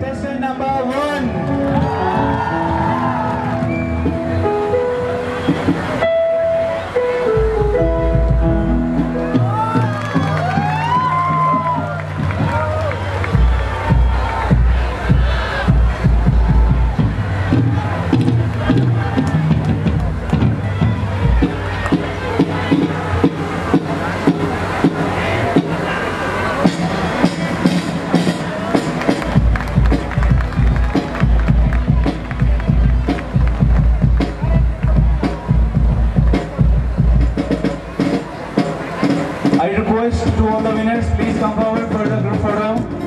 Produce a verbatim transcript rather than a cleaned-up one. contestant number one. I request to all the winners, please come forward for the group photo.